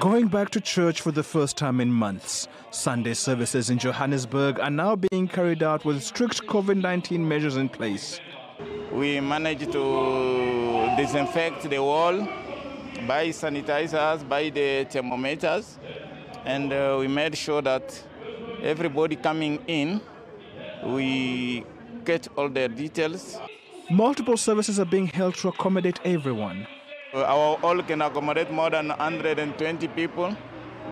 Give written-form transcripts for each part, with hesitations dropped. Going back to church for the first time in months, Sunday services in Johannesburg are now being carried out with strict COVID-19 measures in place. We managed to disinfect the wall by sanitizers, by the thermometers, and we made sure that everybody coming in, we get all their details. Multiple services are being held to accommodate everyone. Our hall can accommodate more than 120 people,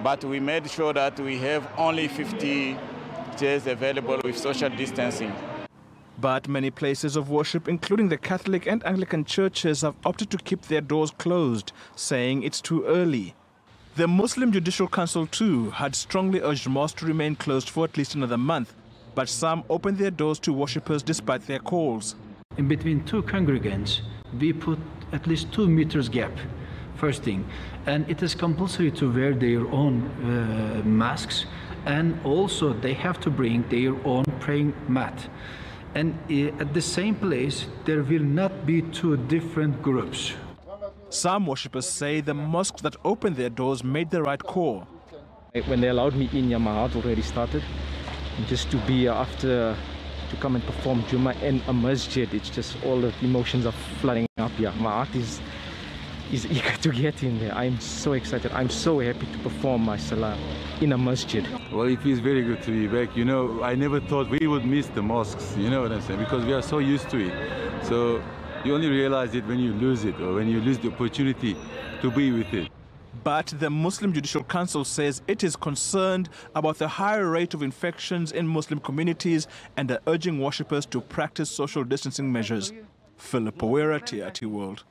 but we made sure that we have only 50 chairs available with social distancing. But many places of worship, including the Catholic and Anglican churches, have opted to keep their doors closed, saying it's too early. The Muslim Judicial Council, too, had strongly urged mosques to remain closed for at least another month, but some opened their doors to worshippers despite their calls. In between two congregants, we put at least 2 meters gap, first thing. And it is compulsory to wear their own masks, and also they have to bring their own praying mat. And at the same place, there will not be two different groups. Some worshippers say the mosques that opened their doors made the right call. When they allowed me in, yeah, my heart already started. Just to be after, to come and perform Juma and a masjid, it's just all the emotions are flooding up here. Yeah. My heart is eager to get in there. I'm so excited. I'm so happy to perform my salah in a masjid. Well, it feels very good to be back. You know, I never thought we would miss the mosques, you know what I'm saying, because we are so used to it. So you only realize it when you lose it, or when you lose the opportunity to be with it. But the Muslim Judicial Council says it is concerned about the higher rate of infections in Muslim communities and are urging worshippers to practice social distancing measures. Philip Owera, TRT World.